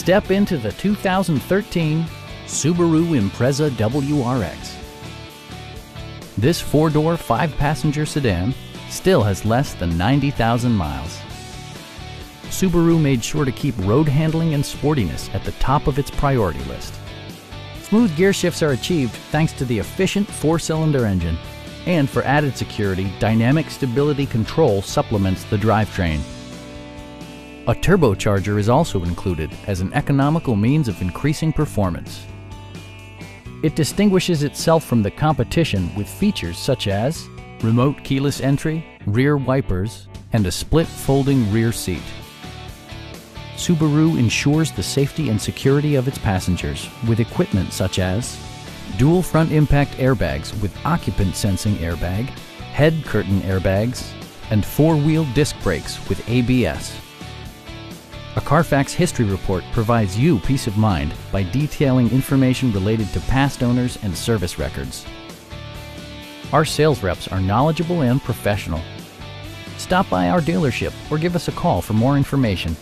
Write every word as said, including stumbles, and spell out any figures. Step into the two thousand thirteen Subaru Impreza W R X. This four-door, five-passenger sedan still has less than ninety thousand miles. Subaru made sure to keep road handling and sportiness at the top of its priority list. Smooth gear shifts are achieved thanks to the efficient four-cylinder engine. And for added security, dynamic stability control supplements the drivetrain. A turbocharger is also included as an economical means of increasing performance. It distinguishes itself from the competition with features such as remote keyless entry, rear wipers, and a split folding rear seat. Subaru ensures the safety and security of its passengers with equipment such as dual front impact airbags with occupant sensing airbag, head curtain airbags, and four-wheel disc brakes with A B S. A Carfax history report provides you peace of mind by detailing information related to past owners and service records. Our sales reps are knowledgeable and professional. Stop by our dealership or give us a call for more information.